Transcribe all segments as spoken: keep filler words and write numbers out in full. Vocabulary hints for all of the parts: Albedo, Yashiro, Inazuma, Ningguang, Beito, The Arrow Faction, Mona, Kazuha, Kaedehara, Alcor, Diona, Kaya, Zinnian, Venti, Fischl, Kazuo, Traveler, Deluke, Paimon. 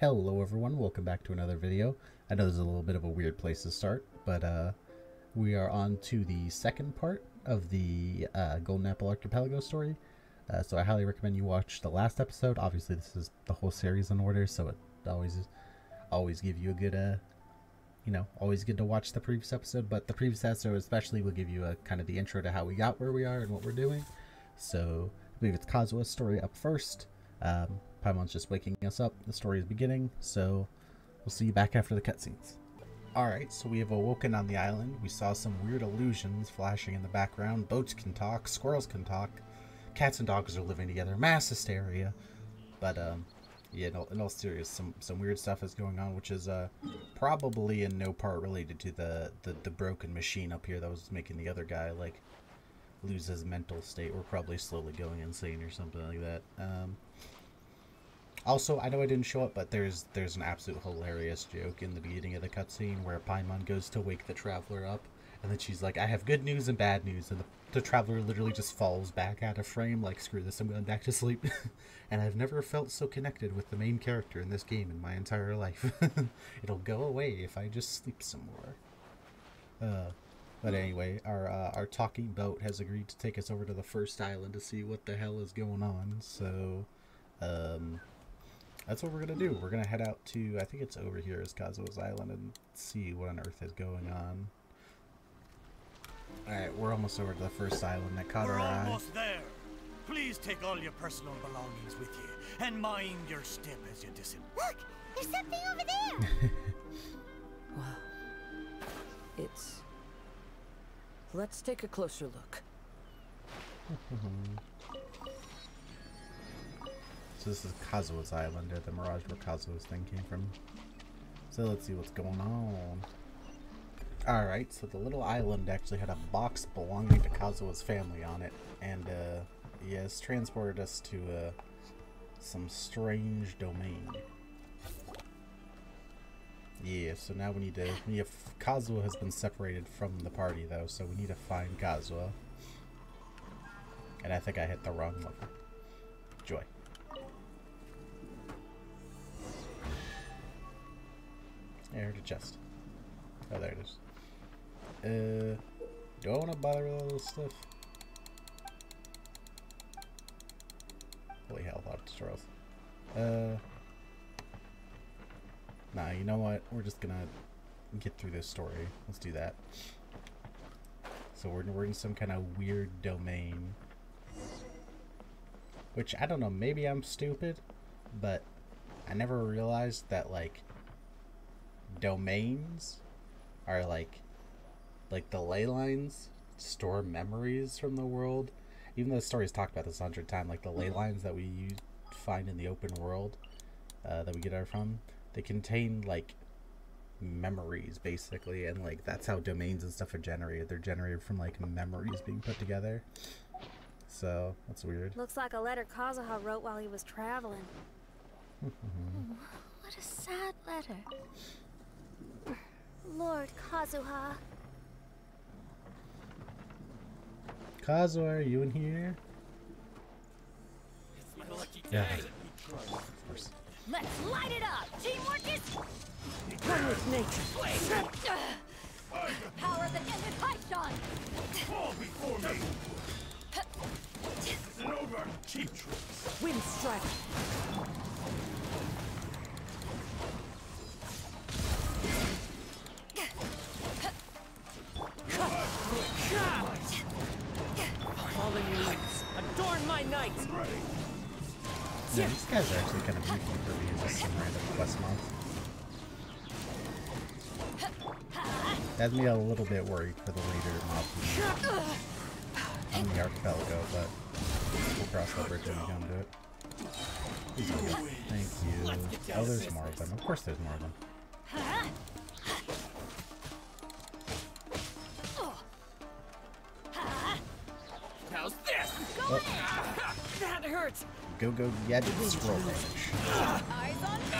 Hello everyone, welcome back to another video. I know this is a little bit of a weird place to start, but uh, we are on to the second part of the uh, Golden Apple Archipelago story. Uh, so I highly recommend you watch the last episode. Obviously this is the whole series in order, so it always is, always give you a good, uh, you know, always good to watch the previous episode, but the previous episode especially will give you a kind of the intro to how we got where we are and what we're doing. So I believe it's Kazuha's story up first. Um, Paimon's just waking us up. The story is beginning, so we'll see you back after the cutscenes. Alright, so we have awoken on the island. We saw some weird illusions flashing in the background. Boats can talk, squirrels can talk, cats and dogs are living together, mass hysteria. But, um, yeah, in all, in all seriousness, some, some weird stuff is going on, which is uh, probably in no part related to the, the, the broken machine up here that was making the other guy, like, lose his mental state. We're probably slowly going insane or something like that. Um... Also, I know I didn't show up, but there's there's an absolute hilarious joke in the beginning of the cutscene where Paimon goes to wake the Traveler up, and then she's like, I have good news and bad news, and the, the Traveler literally just falls back out of frame, like, screw this, I'm going back to sleep. And I've never felt so connected with the main character in this game in my entire life. It'll go away if I just sleep some more. Uh, but anyway, our, uh, our talking boat has agreed to take us over to the first island to see what the hell is going on, so... Um... That's what we're going to do. We're going to head out to, I think it's over here is Kazuo's Island, and see what on earth is going on. Alright, we're almost over to the first island that caught our eye. We're almost there. Please take all your personal belongings with you, and mind your step as you disembark. Look! There's something over there! Wow. It's... Let's take a closer look. So this is Kazuo's Island, or the Mirage where Kazuo's thing came from. So let's see what's going on. Alright, so the little island actually had a box belonging to Kazuo's family on it. And, uh, yes, transported us to, uh, some strange domain. Yeah, so now we need to... We have, Kazuo has been separated from the party, though, so we need to find Kazuo. And I think I hit the wrong level. Joy. I heard a chest. Oh, there it is. Uh, don't want to bother with all this stuff. Holy hell, a lot of tutorials. Uh, nah, you know what? We're just gonna get through this story. Let's do that. So we're, we're in some kind of weird domain. Which, I don't know, maybe I'm stupid, but I never realized that, like, domains are like like the ley lines store memories from the world. Even though the story's talked about this a hundred times, like the ley lines that we use, find in the open world uh, that we get our from, they contain like memories basically, and like that's how domains and stuff are generated. They're generated from like memories being put together. So that's weird. Looks like a letter Kazuha wrote while he was traveling. What a sad letter. Lord Kazuha. Kazuha, are you in here? Yeah. Of course. Let's light it up. Teamwork is one with nature. Power of the ended python. Fall before me. It's an over cheap tricks. Wind strike. Adorn my night. Yeah, these guys are actually kind of beautiful for being just some random quest mobs. That's me a little bit worried for the later mob on the archipelago, but we'll cross that bridge when we come to it. Thank you. Oh, there's more of them. Of course, there's more of them. Oh. That hurts. Go go yeah, did scroll damage. Eyes on me.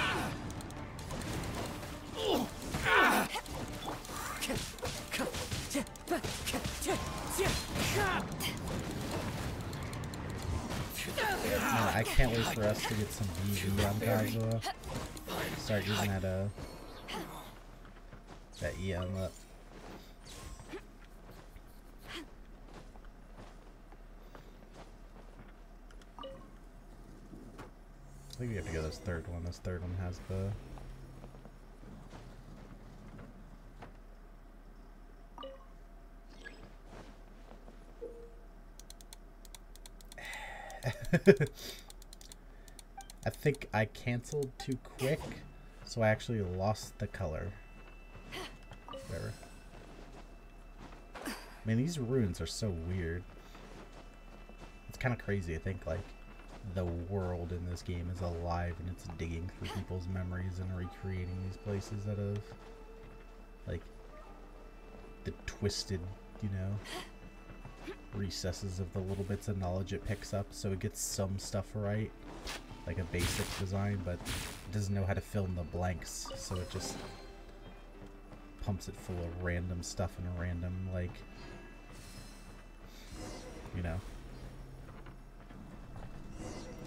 I can't wait for us to get some V V on Kazuha. start using that uh that E unlock. I think we have to go this third one. This third one has the I think I canceled too quick, so I actually lost the color. Whatever. Man, these runes are so weird. It's kind of crazy to think, like, the world in this game is alive and it's digging through people's memories and recreating these places out of, like, the twisted, you know, recesses of the little bits of knowledge it picks up, so it gets some stuff right, like a basic design, but it doesn't know how to fill in the blanks, so it just pumps it full of random stuff and random, like, you know,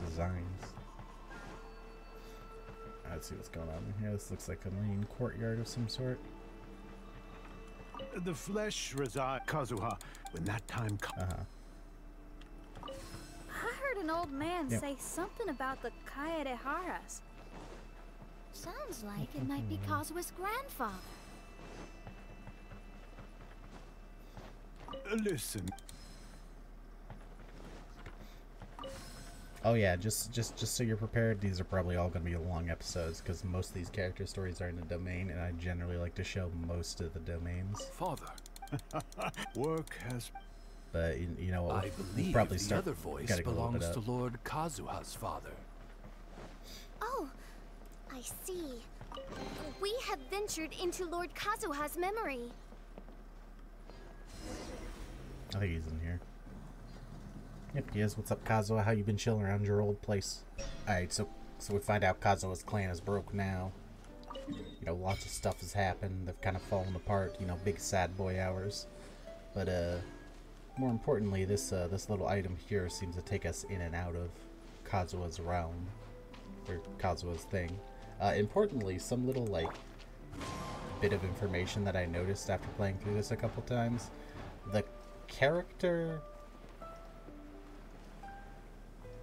designs. Let's see what's going on in here. This looks like a main courtyard of some sort. The flesh reside Kazuha when that time comes. Uh-huh. I heard an old man yep. say something about the Kaedeharas. Sounds like it might be Kazuha's grandfather. Listen. Oh yeah, just just just so you're prepared, these are probably all going to be long episodes because most of these character stories are in the domain, and I generally like to show most of the domains. Father, work has. But you, you know, I we'll, believe we'll probably the start, other voice belongs to Lord Kazuha's father. Oh, I see. We have ventured into Lord Kazuha's memory. I think he's in here. Yep, he is. What's up, Kazuha? How you been chilling around your old place? Alright, so so we find out Kazuha's clan is broke now. You know, lots of stuff has happened. They've kind of fallen apart. You know, big sad boy hours. But, uh, more importantly, this, uh, this little item here seems to take us in and out of Kazuha's realm. Or Kazuha's thing. Uh, importantly, some little, like, bit of information that I noticed after playing through this a couple times. The character...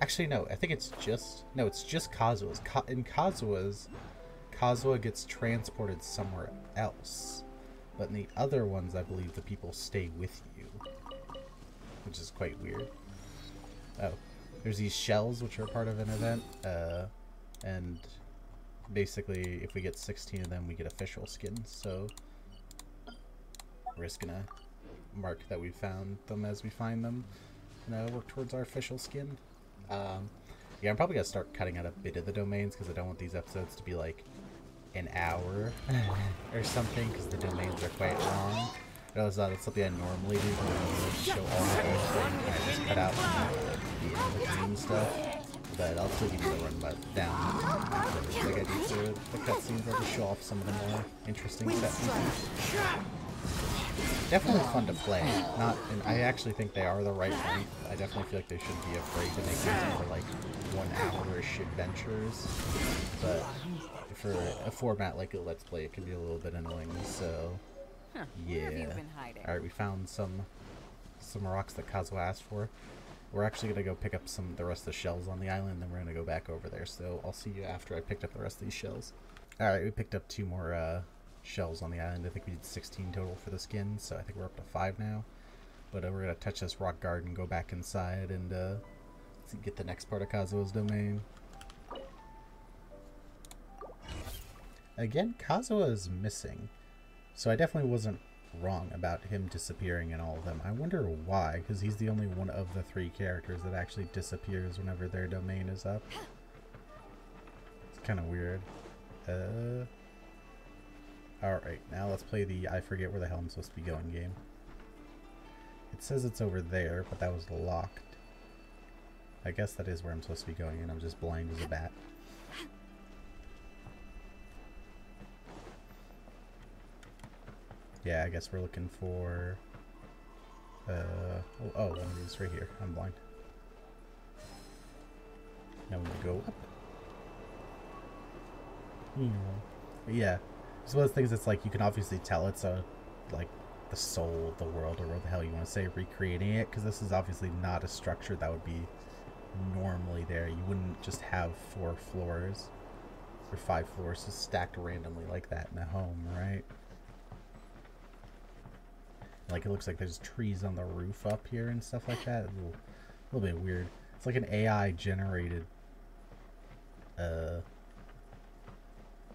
Actually, no. I think it's just... No, it's just Kazuha's. Ka in Kazuha's, Kazuha gets transported somewhere else. But in the other ones, I believe the people stay with you. Which is quite weird. Oh. There's these shells, which are part of an event. Uh, and basically, if we get sixteen of them, we get a Fischl skin. So, we're just gonna mark that we found them as we find them. And uh, work towards our Fischl skin. Um, yeah, I'm probably going to start cutting out a bit of the domains because I don't want these episodes to be like an hour or something because the domains are quite long. I realized that's something I normally do because I normally show all the things and I just cut out the game stuff. But I'll still give you the run down like I do for the cutscenes. I'll just show off some of the more interesting stuff. Definitely fun to play. Not, and I actually think they are the right one. I definitely feel like they shouldn't be afraid to make these for like one hour-ish adventures. But for a format like a Let's Play, it can be a little bit annoying. So yeah. All right, we found some some rocks that Kazuha asked for. We're actually gonna go pick up some the rest of the shells on the island, and then we're gonna go back over there. So I'll see you after I picked up the rest of these shells. All right, we picked up two more. Uh, shells on the island. I think we did sixteen total for the skin, so I think we're up to five now. But uh, we're gonna touch this rock garden, go back inside, and uh, let's get the next part of Kazuha's domain. Again, Kazuha is missing, so I definitely wasn't wrong about him disappearing in all of them. I wonder why, because he's the only one of the three characters that actually disappears whenever their domain is up. It's kind of weird. Uh. Alright, now let's play the I forget where the hell I'm supposed to be going game. It says it's over there, but that was locked. I guess that is where I'm supposed to be going, and I'm just blind as a bat. Yeah, I guess we're looking for... Uh, oh, oh, one of these right here. I'm blind. Now we go up. Hmm. But yeah, it's one of those things that's like you can obviously tell it's a like the soul of the world, or what the hell you want to say, recreating it, because this is obviously not a structure that would be normally there. You wouldn't just have four floors or five floors just stacked randomly like that in a home, right? Like, it looks like there's trees on the roof up here and stuff like that. A little, a little bit weird. It's like an A I generated, uh,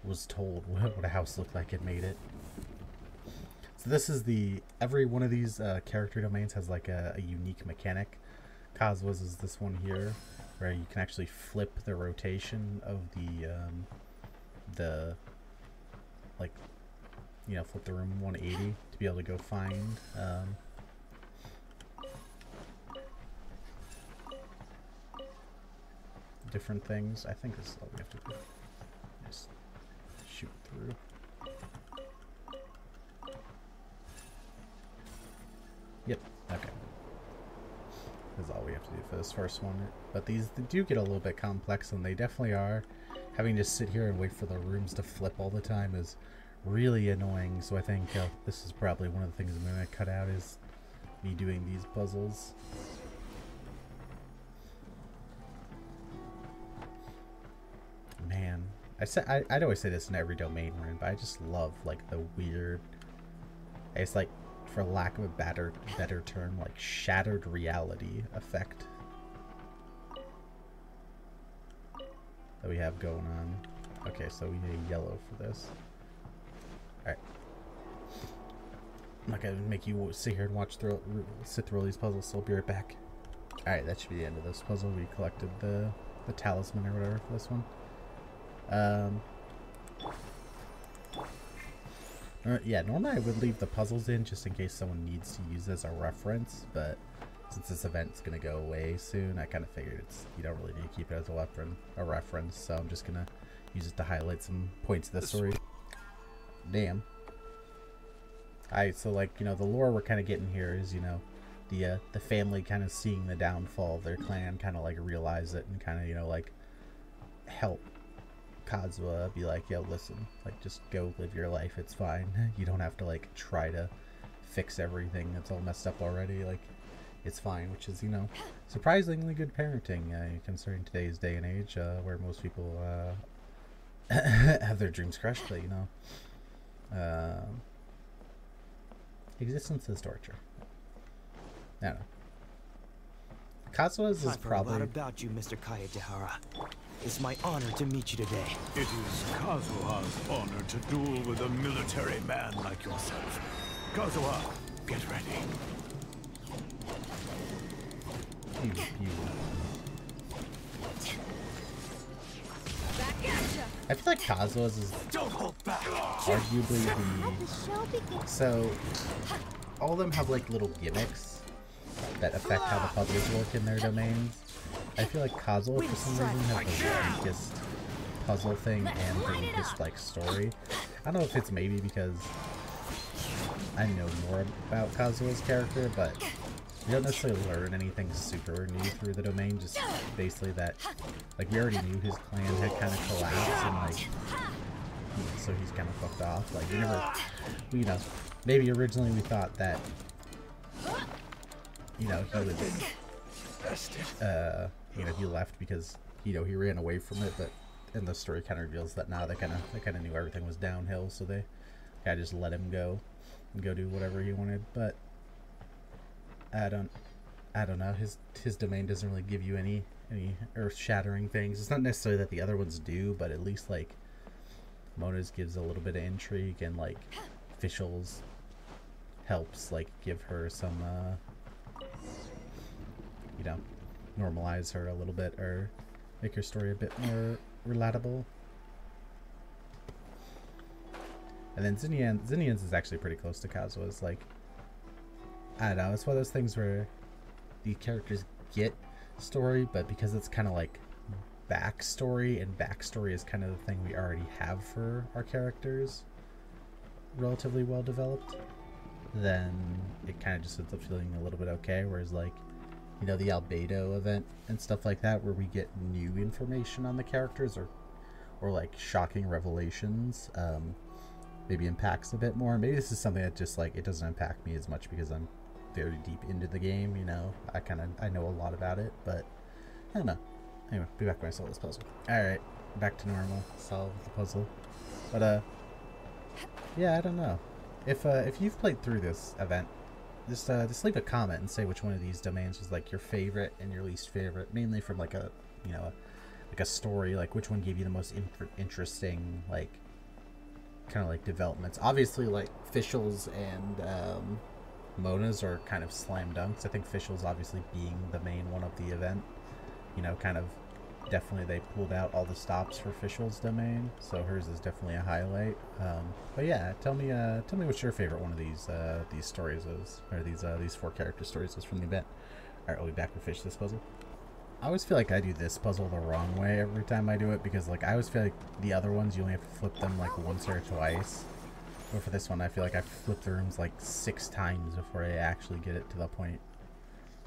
was told what a house looked like and made it. So this is the, every one of these uh, character domains has like a, a unique mechanic. Kazuha's is this one here, where you can actually flip the rotation of the, um, the, like, you know, flip the room one eighty to be able to go find, um, different things. I think this is all we have to do. Just shoot through. Yep, okay. That's all we have to do for this first one. But these they do get a little bit complex, and they definitely are. Having to sit here and wait for the rooms to flip all the time is really annoying, so I think uh, this is probably one of the things I'm going to cut out, is me doing these puzzles. Man, I say, I, I'd always say this in every domain room, but I just love like the weird, it's like, for lack of a better, better term, like shattered reality effect that we have going on. Okay, so we need a yellow for this. Alright. I'm not gonna make you sit here and watch through, sit through all these puzzles, so I'll be right back. Alright, that should be the end of this puzzle. We collected the, the talisman or whatever for this one. Um... Uh, yeah, normally I would leave the puzzles in just in case someone needs to use it as a reference, but since this event's going to go away soon, I kind of figured it's, you don't really need to keep it as a weapon, a reference, so I'm just going to use it to highlight some points of the story. Damn. Alright, so like, you know, the lore we're kind of getting here is, you know, the uh, the family kind of seeing the downfall of their clan, kind of like realize it and kind of, you know, like help Kazuha be like, yo, listen, like, just go live your life, it's fine, you don't have to like try to fix everything that's all messed up already, like, it's fine, which is, you know, surprisingly good parenting uh, concerning today's day and age, uh, where most people uh, have their dreams crushed, but, you know, uh, existence is torture. I don't know. Kazuha's is probably... I've heard a lot about you, Mister Kaedehara. It's my honor to meet you today. It is Kazuha's honor to duel with a military man like yourself. Kazuha, get ready. You, you. Back at ya. I feel like Kazuha's is Don't hold back. arguably the... So, all of them have like little gimmicks that affect how the puzzles work in their domains. I feel like Kazuo for some reason has the weakest puzzle thing and the weakest like story. I don't know if it's maybe because I know more about Kazuo's character, but we don't necessarily learn anything super new through the domain, just basically that like we already knew his clan had kind of collapsed and like so he's kind of fucked off. Like we never, you know, maybe originally we thought that, you know, he was, uh, you know, he left because, you know, he ran away from it, but, and the story kind of reveals that now they kind of, they kind of knew everything was downhill, so they kind of just let him go and go do whatever he wanted, but I don't, I don't know, his, his domain doesn't really give you any, any earth-shattering things. It's not necessarily that the other ones do, but at least, like, Mona's gives a little bit of intrigue, and, like, Fischl's helps, like, give her some, uh, you know, normalize her a little bit or make her story a bit more relatable. And then Zinnian, Zinnian's is actually pretty close to Kazuha's. Like, I don't know, it's one of those things where the characters get story, but because it's kind of like backstory, and backstory is kind of the thing we already have for our characters relatively well developed, then it kind of just ends up feeling a little bit okay, whereas like, you know, the Albedo event and stuff like that, where we get new information on the characters, or or like shocking revelations um, maybe impacts a bit more. Maybe this is something that just like, it doesn't impact me as much because I'm very deep into the game, you know. I kind of, I know a lot about it, but I don't know. Anyway, be back when I solve this puzzle. Alright, back to normal, solve the puzzle. But uh, yeah, I don't know. If uh, if you've played through this event, just uh, just leave a comment and say which one of these domains was like your favorite and your least favorite, mainly from like a, you know, a, like a story, like which one gave you the most in interesting like kind of like developments. Obviously, like Fischl's and um, Mona's are kind of slam dunks. I think Fischl's obviously being the main one of the event, you know, kind of definitely they pulled out all the stops for Fischl's domain, so hers is definitely a highlight. Um, but yeah, tell me, uh, tell me what your favorite one of these uh, these stories is, or these uh, these four character stories is from the event. All right, we'll be back to finish this puzzle. I always feel like I do this puzzle the wrong way every time I do it, because like I always feel like the other ones you only have to flip them like once or twice. But for this one, I feel like I flipped the rooms like six times before I actually get it to the point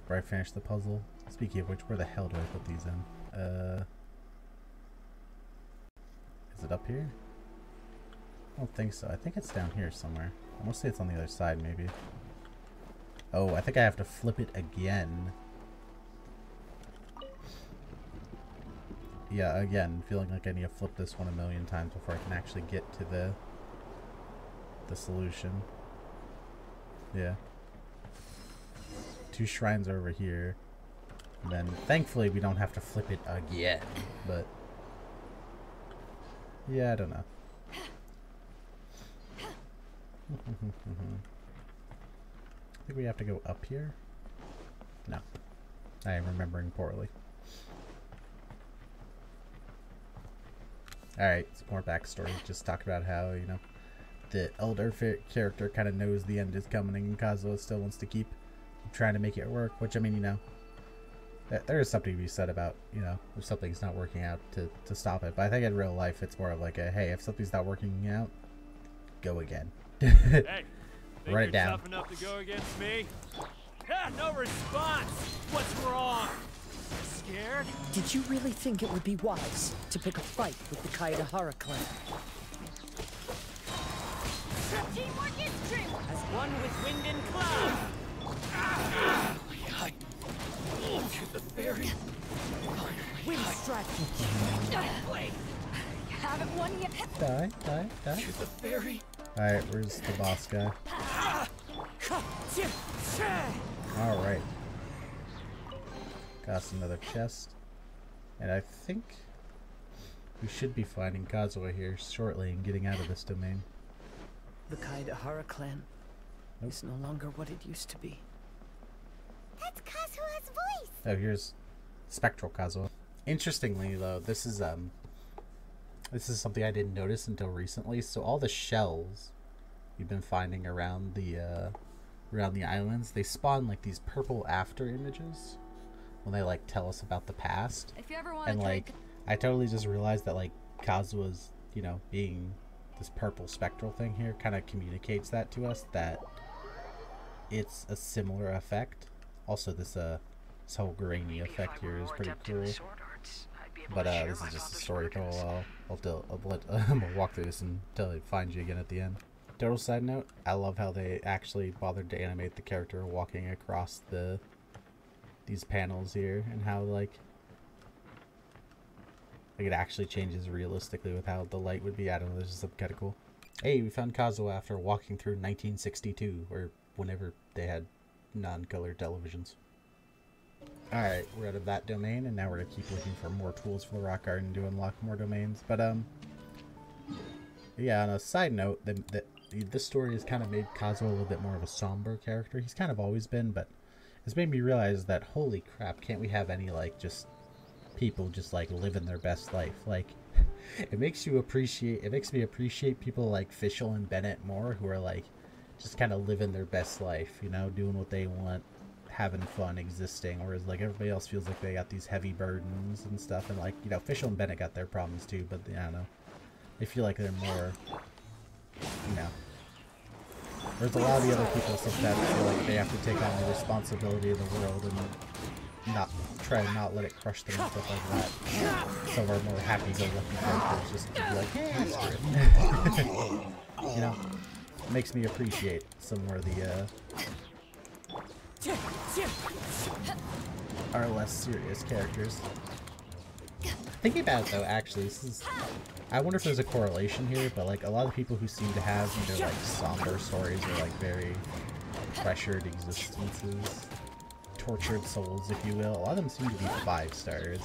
where I finish the puzzle. Speaking of which, where the hell do I put these in? Uh, is it up here? I don't think so. I think it's down here somewhere. I want to say it's on the other side, maybe. Oh, I think I have to flip it again. Yeah, again, feeling like I need to flip this one a million times before I can actually get to the... the solution. Yeah. Two shrines are over here. And then thankfully we don't have to flip it again. But yeah, I don't know. I think we have to go up here. No. I am remembering poorly. Alright, some more backstory. Just talk about how, you know, the elder character kind of knows the end is coming and Kazuo still wants to keep trying to make it work, which, I mean, you know, th there is something to be said about, you know, if something's not working out, to, to stop it. But I think in real life it's more of like a, hey, if something's not working out, go again. Hey, write it down. Think you're tough enough to go against me? Yeah, no response! What's wrong? Scared? Did you really think it would be wise to pick a fight with the Kaedehara clan? Teamwork is true. As one with wind and cloud. Ah, my God. Oh, to the fairy. Wind strike. Haven't won yet. Die, die, die. To the fairy. All right, where's the boss guy? All right. Got another chest, and I think we should be finding Kazuha here shortly and getting out of this domain. The Kaedehara clan nope. is no longer what it used to be. That's Kazuha's voice! Oh, here's Spectral Kazuha. Interestingly, though, this is um, this is something I didn't notice until recently. So all the shells you've been finding around the uh, around the islands, they spawn like these purple after images when they like tell us about the past. If you ever want and to like, drink... I totally just realized that like Kazuha's, you know, being this purple spectral thing here kind of communicates that to us, that it's a similar effect. Also, this uh, this whole grainy effect here is pretty cool. But uh, this is just a story for a while. I'll, to, I'll, let, um, I'll walk through this until it finds you again at the end. Total side note: I love how they actually bothered to animate the character walking across the these panels here, and how like. Like, it actually changes realistically with how the light would be. I don't know, this is kind of cool. Hey, we found Kazuo after walking through nineteen sixty-two, or whenever they had non-colored televisions. Alright, we're out of that domain, and now we're going to keep looking for more tools for the rock garden to unlock more domains. But, um, yeah, on a side note, the, the, this story has kind of made Kazuo a little bit more of a somber character. He's kind of always been, but it's made me realize that, holy crap, can't we have any, like, just... people just like living their best life. Like, it makes you appreciate it makes me appreciate people like Fischl and Bennett more, who are like just kind of living their best life, you know, doing what they want, having fun, existing, whereas like everybody else feels like they got these heavy burdens and stuff. And like, you know, Fischl and Bennett got their problems too, but I don't know, they feel like they're more, you know, whereas a lot of the other people sometimes feel like they have to take on the responsibility of the world and not try to not let it crush them and stuff like that. So we're more happy go lucky characters just to be like, hey, you know, it makes me appreciate some more of the uh, our less serious characters. Thinking about it though, actually, this is, I wonder if there's a correlation here, but like a lot of people who seem to have either like somber stories or like very pressured existences, tortured souls, if you will, a lot of them seem to be five stars.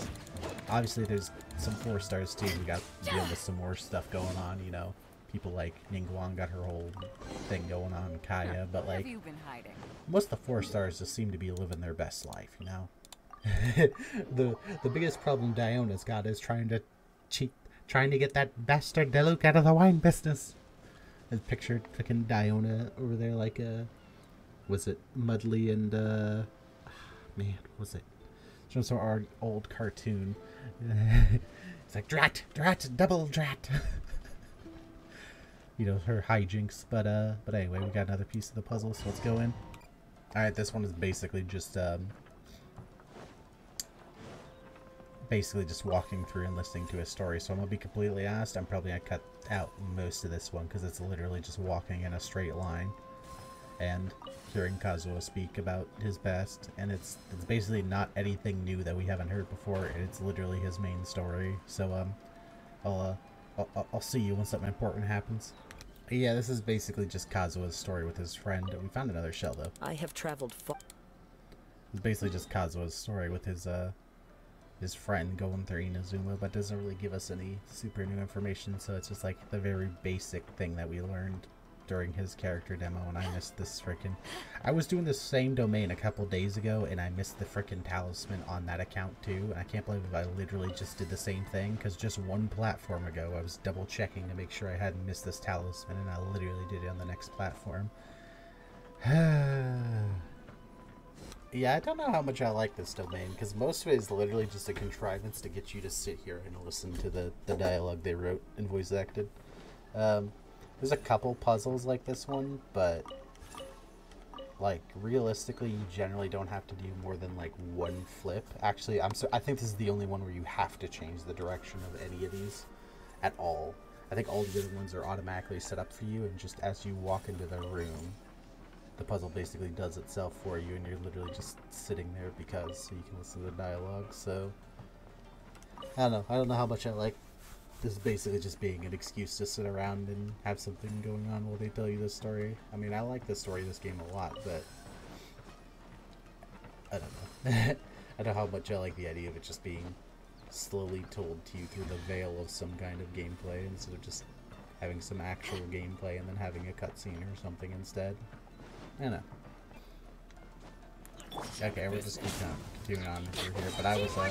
Obviously there's some four stars too, we got to deal with some more stuff going on, you know, people like Ningguang got her whole thing going on, Kaya, but like, most of the four stars just seem to be living their best life, you know? the the biggest problem Diona's got is trying to cheat, trying to get that bastard Deluke out of the wine business. I pictured fucking Diona over there like a, was it Mudley and uh, man, what was it? It's from some old cartoon. It's like drat, drat, double drat. You know, her hijinks, but uh, but anyway, we got another piece of the puzzle, so let's go in. All right, this one is basically just um. basically just walking through and listening to a story, so I'm gonna be completely honest, I'm probably gonna cut out most of this one because it's literally just walking in a straight line and hearing Kazuo speak about his past, and it's it's basically not anything new that we haven't heard before, and it's literally his main story. So um I'll uh, I'll, I'll see you when something important happens. Yeah, this is basically just Kazuo's story with his friend. We found another shell though. I have traveled far. It's basically just Kazuo's story with his uh his friend going through Inazuma, but doesn't really give us any super new information, so it's just like the very basic thing that we learned during his character demo, and I missed this frickin'... I was doing the same domain a couple days ago, and I missed the frickin' talisman on that account too, and I can't believe I literally just did the same thing, because just one platform ago I was double checking to make sure I hadn't missed this talisman, and I literally did it on the next platform. Yeah, I don't know how much I like this domain, because most of it is literally just a contrivance to get you to sit here and listen to the, the dialogue they wrote and voice acted. Um, there's a couple puzzles like this one, but like realistically, you generally don't have to do more than like one flip. Actually, I'm so I think this is the only one where you have to change the direction of any of these at all. I think all the other ones are automatically set up for you, and just as you walk into the room, the puzzle basically does itself for you, and you're literally just sitting there because so you can listen to the dialogue. So I don't know. I don't know how much I like this basically just being an excuse to sit around and have something going on while they tell you this story. I mean, I like the story of this game a lot, but I don't know. I don't know how much I like the idea of it just being slowly told to you through the veil of some kind of gameplay instead of just having some actual gameplay and then having a cutscene or something instead. I know. Okay, we'll just keep on, continuing on through here, but I was, uh,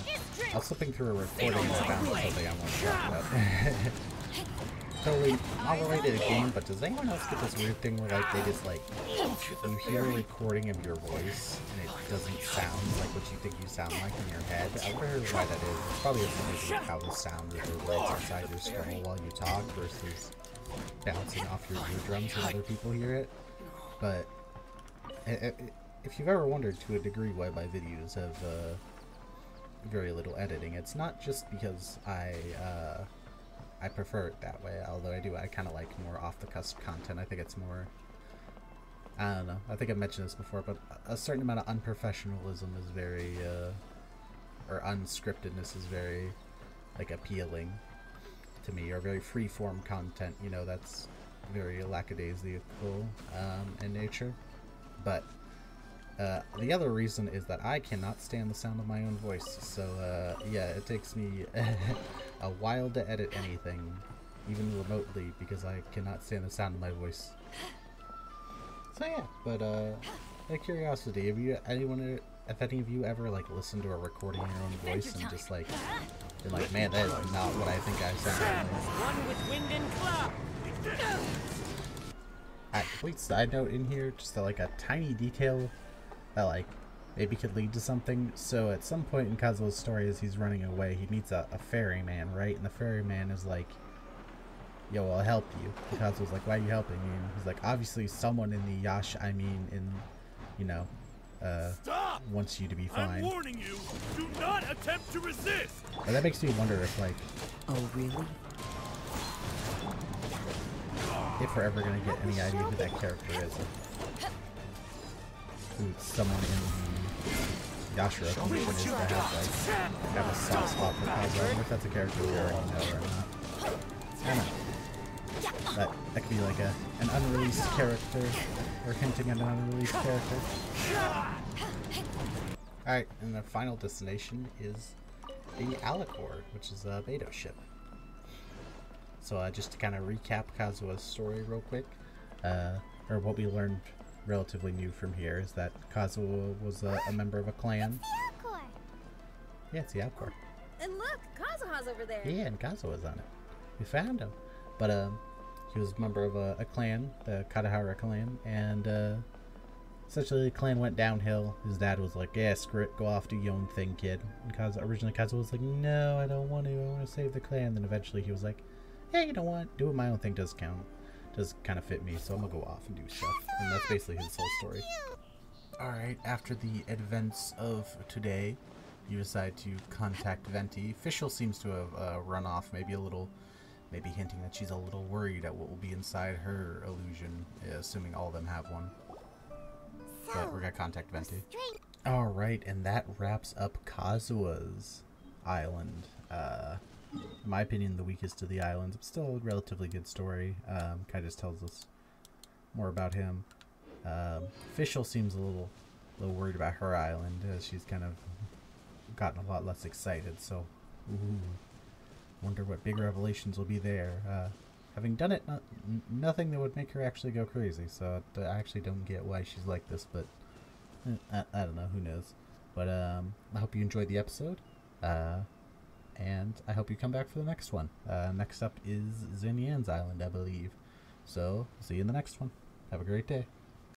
I was slipping through a recording and I found something I want to talk about. Totally not related to game, but does anyone else get this weird thing where, like, they just, like, you hear a recording of your voice and it doesn't sound like what you think you sound like in your head? I wonder why that is. It's probably related to how the sound of your words inside your skull while you talk versus bouncing off your eardrums when other people hear it, but... If you've ever wondered to a degree why my videos have uh, very little editing, it's not just because I uh, I prefer it that way, although I do, I kind of like more off-the-cusp content. I think it's more, I don't know, I think I've mentioned this before, but a certain amount of unprofessionalism is very, uh, or unscriptedness is very, like, appealing to me, or very free-form content, you know, that's very lackadaisical um, in nature. But uh, the other reason is that I cannot stand the sound of my own voice, so uh, yeah, it takes me a while to edit anything, even remotely, because I cannot stand the sound of my voice. So yeah, but uh, out of curiosity, have you anyone, if any of you ever like listen to a recording of your own voice and just like, and, like, man, that is not what I think I sound like. A complete side note in here, just a, like a tiny detail that like maybe could lead to something. So at some point in Kazuo's story, as he's running away, he meets a, a ferryman, right? And the ferryman is like, yo, I'll help you. And Kazuo's like, why are you helping me? And he's like, obviously someone in the Yash, I mean in, you know, uh, wants you to be fine. I'm warning you, do not attempt to resist. But that makes me wonder if, like, oh really? If we're ever gonna get any idea who that character is, who someone in the Yashiro commission is to have, like, have a soft spot for Kazuha. If that's a character we already know or not. I don't know. But that could be like a an unreleased character, or hinting at an unreleased character. Alright, and the final destination is the Alcor, which is a Beito ship. So uh, just to kind of recap Kazuha's story real quick, uh, or what we learned relatively new from here, is that Kazuha was uh, a member of a clan. It's the Alcor! Yeah, it's the Alcor. And look, Kazuha's over there! Yeah, and Kazuha's on it. We found him! But um, he was a member of a, a clan, the Kaedehara clan, and uh, essentially the clan went downhill. His dad was like, yeah, screw it, go off, do your own thing, kid. And Kazuha, originally Kazuha was like, no, I don't want to, I want to save the clan. Then eventually he was like, hey, you know what, doing my own thing does count, does kind of fit me, so I'm gonna go off and do stuff. And that's basically his whole story. Alright, after the events of today, you decide to contact Venti. Fischl seems to have uh, run off, maybe a little, maybe hinting that she's a little worried at what will be inside her illusion, assuming all of them have one. So, but we're gonna contact Venti. Alright, and that wraps up Kazuha's island. Uh, in my opinion, the weakest of the islands, but still a relatively good story. Um, kind of just tells us more about him. Um, Fischl seems a little, a little worried about her island, as she's kind of gotten a lot less excited, so... Ooh. Wonder what big revelations will be there. Uh, having done it, not, n nothing that would make her actually go crazy, so I actually don't get why she's like this, but I, I don't know, who knows. But um, I hope you enjoyed the episode, uh, and I hope you come back for the next one. Uh, next up is Zunian's Island, I believe. So, see you in the next one. Have a great day.